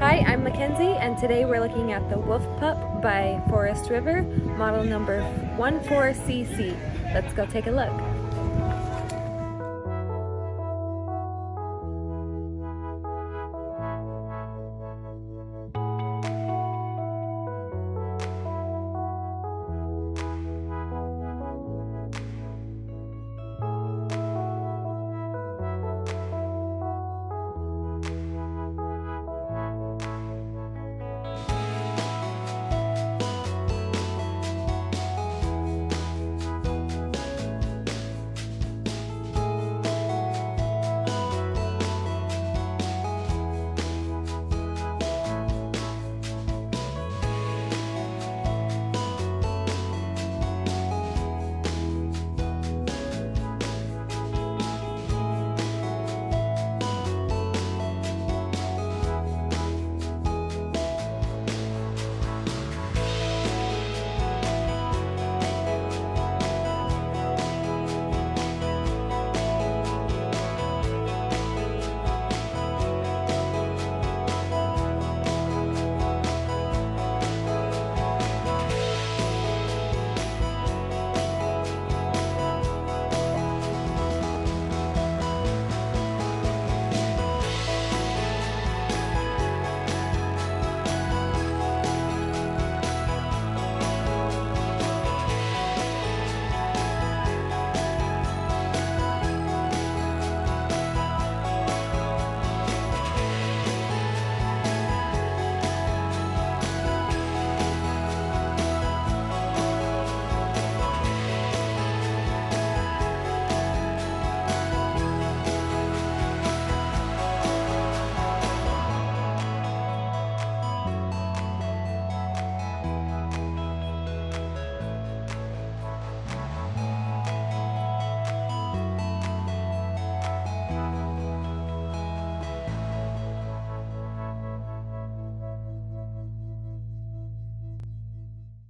Hi, I'm Mackenzie, and today we're looking at the Wolf Pup by Forest River, model number 14CC. Let's go take a look.